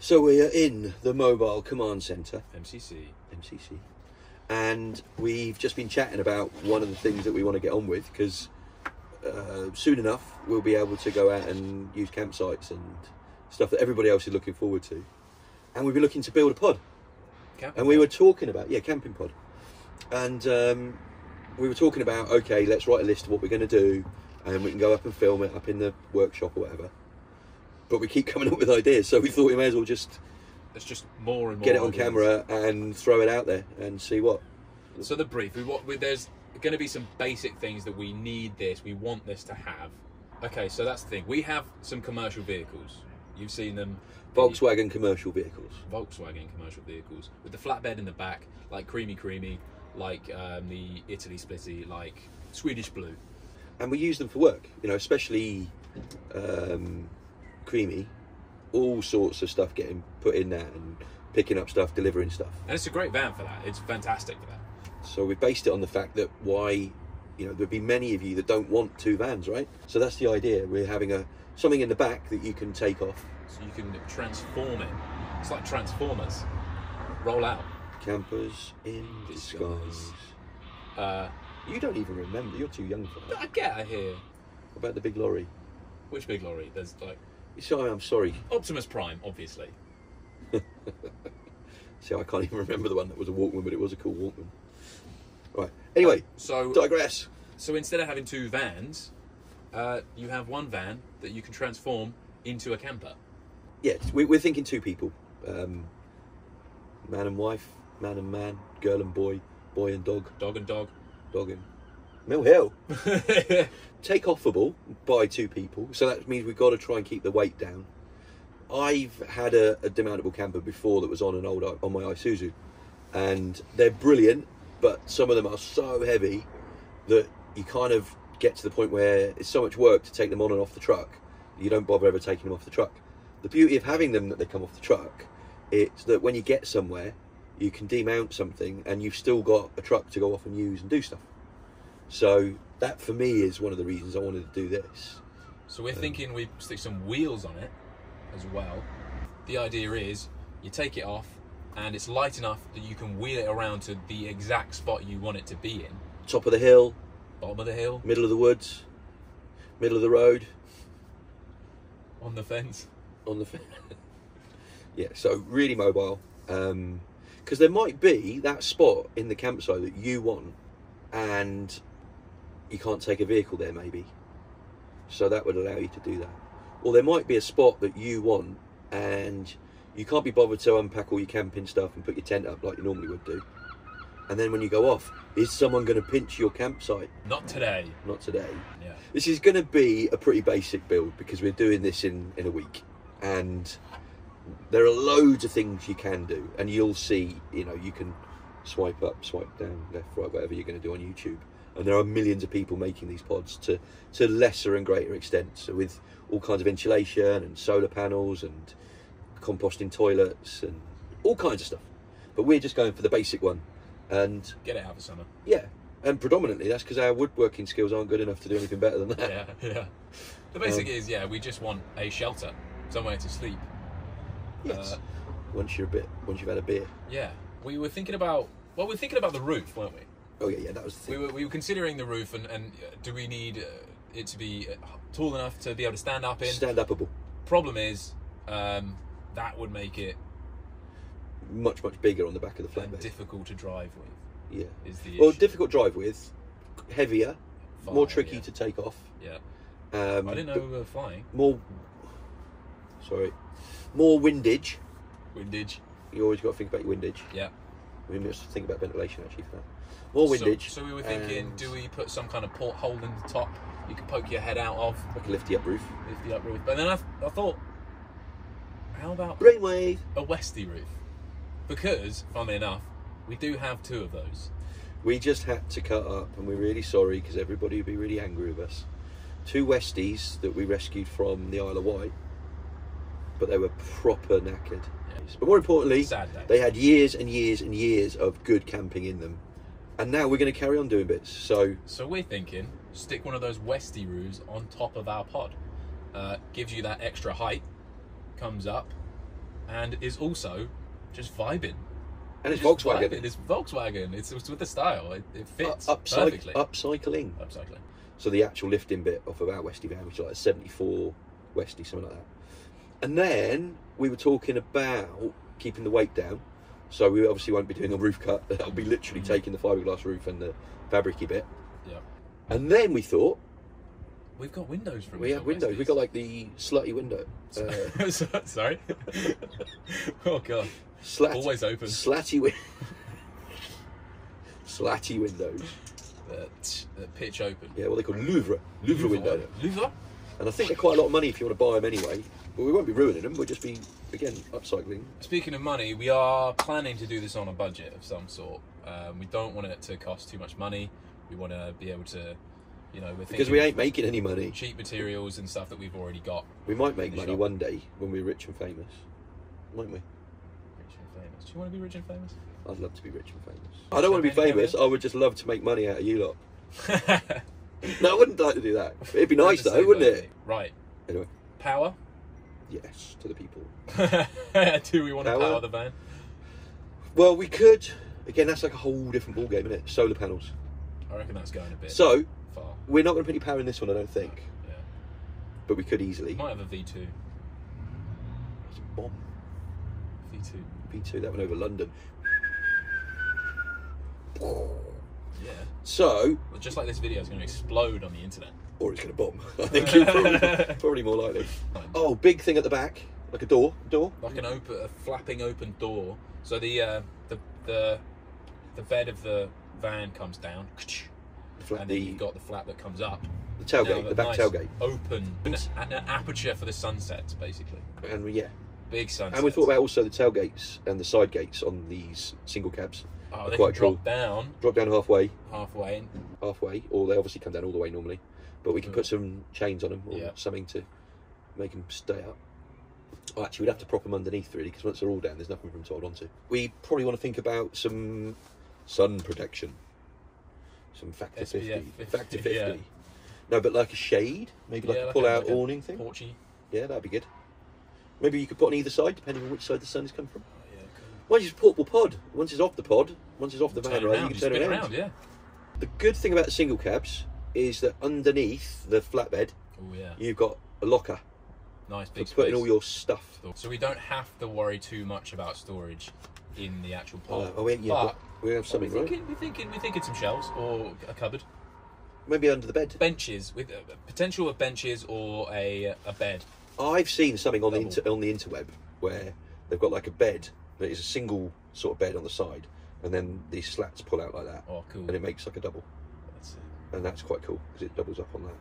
So we are in the Mobile Command Centre. MCC. And we've just been chatting about one of the things that we want to get on with, because soon enough we'll be able to go out and use campsites and stuff that everybody else is looking forward to. And we'll be looking to build a pod. Camping and we pod. Were talking about, yeah, camping pod. And we were talking about, okay, let's write a list of what we're going to do, and we can go up and film it up in the workshop or whatever. But we keep coming up with ideas, so we thought we may as well just... It's just more and more. Get it on camera and throw it out there and see what. So the brief, there's going to be some basic things that we need this, we want this to have. Okay, so that's the thing. We have some commercial vehicles. You've seen them. Volkswagen commercial vehicles. With the flatbed in the back, like Creamy, like the Italy Splitty, like Swedish Blue. And we use them for work, you know, especially Creamy. All sorts of stuff getting put in there and picking up stuff, delivering stuff. And it's a great van for that. It's fantastic for that. So we based it on the fact that why, you know, there'd be many of you that don't want two vans, right? So that's the idea. We're having something in the back that you can take off. So you can transform it. It's like Transformers. Roll out. Campers in disguise. You don't even remember. You're too young for that. I get out of here. What about the big lorry? Which big lorry? There's like... Sorry, I'm sorry. Optimus Prime, obviously. See, I can't even remember the one that was a Walkman, but it was a cool Walkman. Right, anyway, so digress. So instead of having two vans, you have one van that you can transform into a camper. Yes, we're thinking two people. Man and wife, man and man, girl and boy, boy and dog. Dog and dog. Dog and... Mill Hill. Take offable by two people, so that means we've got to try and keep the weight down. I've had a demountable camper before that was on my Isuzu, and they're brilliant, but some of them are so heavy that you kind of get to the point where it's so much work to take them on and off the truck, you don't bother ever taking them off the truck. The beauty of having them that they come off the truck is that when you get somewhere, you can demount something and you've still got a truck to go off and use and do stuff. So that for me is one of the reasons I wanted to do this. So we're thinking we stick some wheels on it as well. The idea is you take it off and it's light enough that you can wheel it around to the exact spot you want it to be in. Top of the hill. Bottom of the hill. Middle of the woods. Middle of the road. On the fence. On the fence. Yeah, so really mobile. Because there might be that spot in the campsite that you want and... you can't take a vehicle there maybe, so that would allow you to do that. Or there might be a spot that you want and you can't be bothered to unpack all your camping stuff and put your tent up like you normally would do, and then when you go off, is someone going to pinch your campsite? Not today. Yeah. This is going to be a pretty basic build because we're doing this in a week, and there are loads of things you can do, and you'll see, you know, you can swipe up, swipe down, left, right, whatever you're going to do on YouTube. And there are millions of people making these pods to lesser and greater extents, so with all kinds of insulation and solar panels and composting toilets and all kinds of stuff. But we're just going for the basic one and get it out for summer. Yeah, and predominantly that's because our woodworking skills aren't good enough to do anything better than that. Yeah. The basic is, yeah, we just want a shelter, somewhere to sleep. Yes. Once you've had a beer. Yeah, we were thinking about. Well, we were thinking about the roof, weren't we? Oh yeah, that was the thing. We were considering the roof, and do we need it to be tall enough to be able to stand up in? Stand upable. Problem is, that would make it much bigger on the back of the flatbed. Difficult to drive with. Yeah. Is the issue. Well, difficult to drive with, heavier, fire, more tricky to take off. Yeah. I didn't know we were flying. More windage. Windage. You always got to think about your windage. Yeah. We must think about ventilation actually for that. More windage. So we were thinking, do we put some kind of porthole in the top you can poke your head out of? Like a lifty up roof. But then I thought, how about brainwave a Westy roof? Because, funnily enough, we do have two of those. We just had to cut up, and we're really sorry because everybody would be really angry with us. Two Westies that we rescued from the Isle of Wight, but they were proper knackered. Yeah. But more importantly, they had years and years and years of good camping in them. And now we're going to carry on doing bits. So we're thinking, stick one of those Westy roofs on top of our pod. Gives you that extra height, comes up, and is also just vibing. And it's just Volkswagen. Vibing. It's Volkswagen. It's with the style. It fits perfectly. Upcycling. So the actual lifting bit off of our Westy van, which is like a 74 Westy, something like that. And then we were talking about keeping the weight down. So we obviously won't be doing a roof cut. That'll be literally taking the fiberglass roof and the fabric-y bit. Yeah. And then we thought, we've got windows from. We have windows. We got like the slutty window. Sorry. Oh god. Always open. Slatty windows. Pitch open. Yeah, well they call Louvre window. Louvre. And I think they're quite a lot of money if you want to buy them anyway. But we won't be ruining them. We'll just be again upcycling. Speaking of money, we are planning to do this on a budget of some sort. We don't want it to cost too much money. We want to be able to. You know, because we ain't making any money. Cheap materials and stuff that we've already got. We might make money one day when we're rich and famous, mightn't we? Rich and famous. Do you want to be rich and famous? I'd love to be rich and famous. I don't want to be famous. I would just love to make money out of you lot. No, I wouldn't like to do that. It'd be nice though, wouldn't it? Right. Anyway. Power? Yes, to the people. Do we want to power the van? Well, we could. Again, that's like a whole different ballgame, isn't it? Solar panels. I reckon that's going a bit. So. We're not going to put any power in this one, I don't think. Yeah. But we could easily. Might have a V2. It's a bomb. V2, that one over London. Yeah. So. Well, just like this video is going to explode on the internet. Or it's going to bomb. I think you're probably more likely. Oh, big thing at the back, like a door. Like an open, a flapping open door. So the bed of the van comes down. And then you've got the flap that comes up. The tailgate, the back nice tailgate. Open, an aperture for the sunsets, basically. And yeah. Big sunsets. And we thought about also the tailgates and the side gates on these single cabs. Oh, they quite can drop down. Drop down halfway. Halfway, or they obviously come down all the way normally. But we can put some chains on them or something to make them stay up. Oh, actually, we'd have to prop them underneath, really, because once they're all down, there's nothing for them to hold on to. We probably want to think about some sun protection. Some factor 50. Factor 50. Yeah. No, but like a shade, maybe like a pull-out like awning thing. Porchy. Yeah, that'd be good. Maybe you could put on either side, depending on which side the sun is coming from. Oh, yeah, well, it's a portable pod. Once it's off the pod, once it's off the van, right, you can turn it around. Yeah. The good thing about the single cabs is that underneath the flatbed, you've got a locker. Nice big space. For putting all your stuff. So we don't have to worry too much about storage in the actual pod. We have something, right? We're thinking some shelves or a cupboard. Maybe under the bed. Benches, with potential of benches or a bed. I've seen something on the interweb where they've got like a bed that is a single sort of bed on the side, and then these slats pull out like that. Oh, cool. And it makes like a double. That's it. And that's quite cool because it doubles up on that.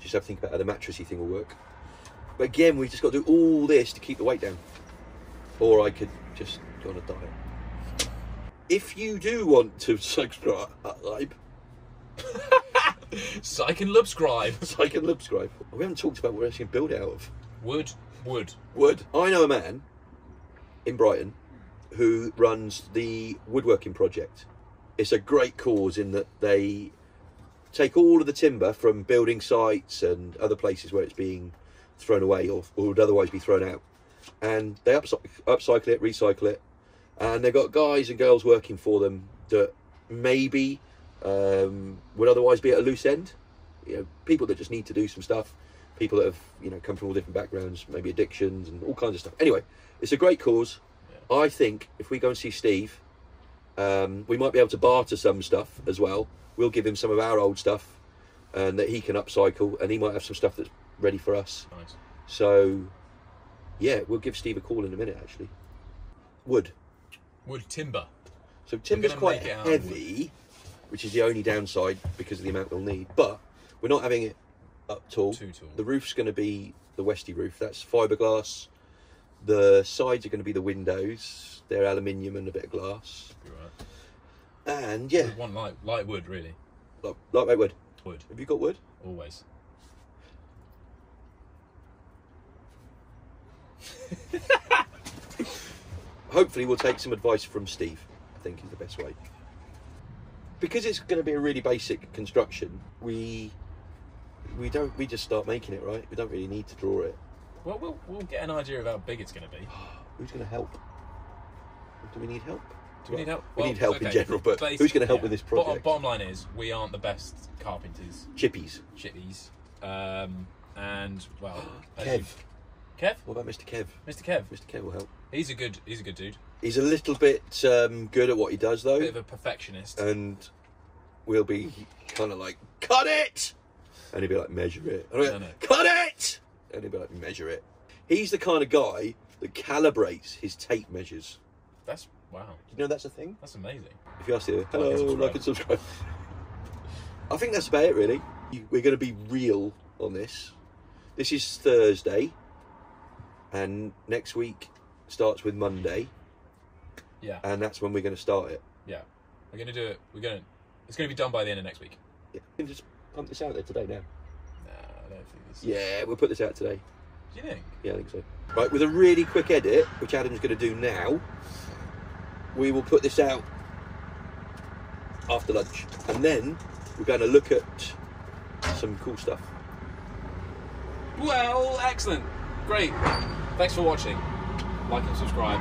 Just have to think about how the mattressy thing will work. But again, we just got to do all this to keep the weight down. Or I could just go on a diet. If you do want to subscribe, psych and subscribe. We haven't talked about what we're actually going to build out of. Wood. I know a man in Brighton who runs the woodworking project. It's a great cause in that they take all of the timber from building sites and other places where it's being thrown away or would otherwise be thrown out, and they upcycle it, recycle it. And they've got guys and girls working for them that maybe would otherwise be at a loose end. You know, people that just need to do some stuff. People that have, you know, come from all different backgrounds, maybe addictions and all kinds of stuff. Anyway, it's a great cause. Yeah. I think if we go and see Steve, we might be able to barter some stuff as well. We'll give him some of our old stuff and that he can upcycle, and he might have some stuff that's ready for us. Nice. So, yeah, we'll give Steve a call in a minute, actually. Wood timber. So timber's quite heavy, which is the only downside because of the amount we'll need. But we're not having it up tall. Too tall. The roof's going to be the Westy roof. That's fiberglass. The sides are going to be the windows. They're aluminium and a bit of glass. Right. And yeah, we want light wood really. Lightweight wood. Have you got wood? Always. Hopefully we'll take some advice from Steve, I think is the best way. Because it's going to be a really basic construction, we just start making it, right? We don't really need to draw it. Well, we'll get an idea of how big it's going to be. who's going to help? Do we need help? Do we need help? We need help in general, but who's going to help with this project? Bottom line is, we aren't the best carpenters. Chippies. And well, Kev. Kev? What about Mr. Kev? Mr. Kev. Mr. Kev will help. He's a good dude. He's a little bit good at what he does, though. Bit of a perfectionist. And we'll be kind of like, cut it, and he'll be like, measure it. And no, cut it, and he'll be like, measure it. He's the kind of guy that calibrates his tape measures. That's wow. You know that's a thing. That's amazing. If you ask him, hello, like and subscribe. I think that's about it, really. We're going to be real on this. This is Thursday, and next week starts with Monday. Yeah. And that's when we're going to start it. Yeah. We're going to do it. It's going to be done by the end of next week. Yeah. We can just pump this out there today now. No, I don't think this is... Yeah, we'll put this out today. Do you think? Yeah, I think so. Right, with a really quick edit, which Adam's going to do now, we will put this out after lunch. And then we're going to look at some cool stuff. Well, excellent. Great. Thanks for watching. Like and subscribe.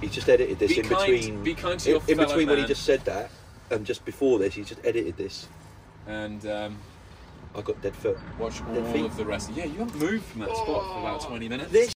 He's just edited this in between. Be kind to your fellow man. In between when he just said that and just before this, he's just edited this. And... I got dead foot. Watch all of the rest. Yeah, you haven't moved from that spot for about 20 minutes.